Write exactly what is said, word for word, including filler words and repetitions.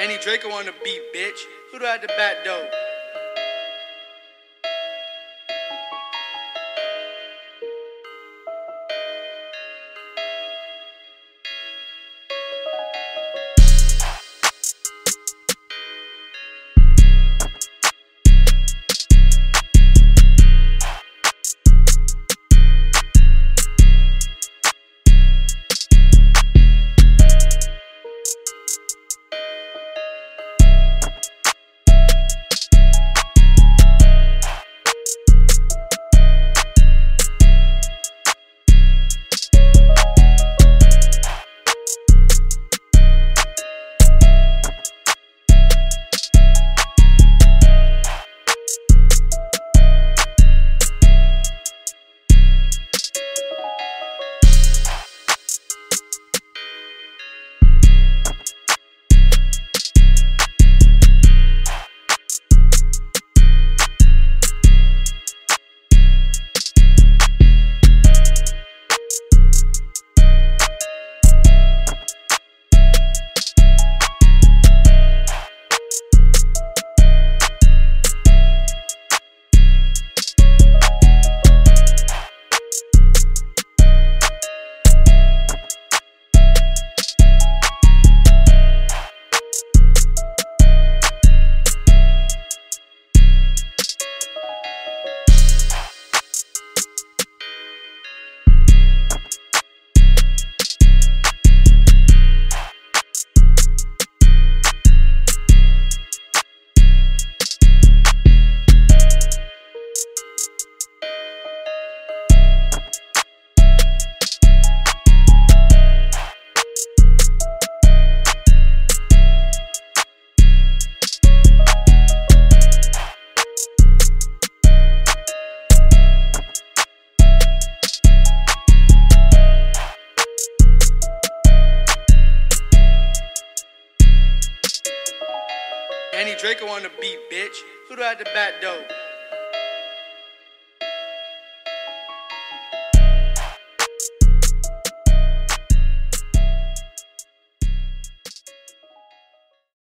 Danny Draco on the beat, bitch. Who do I have to bat though? Danny Draco on the beat, bitch. Who do I have to bat though?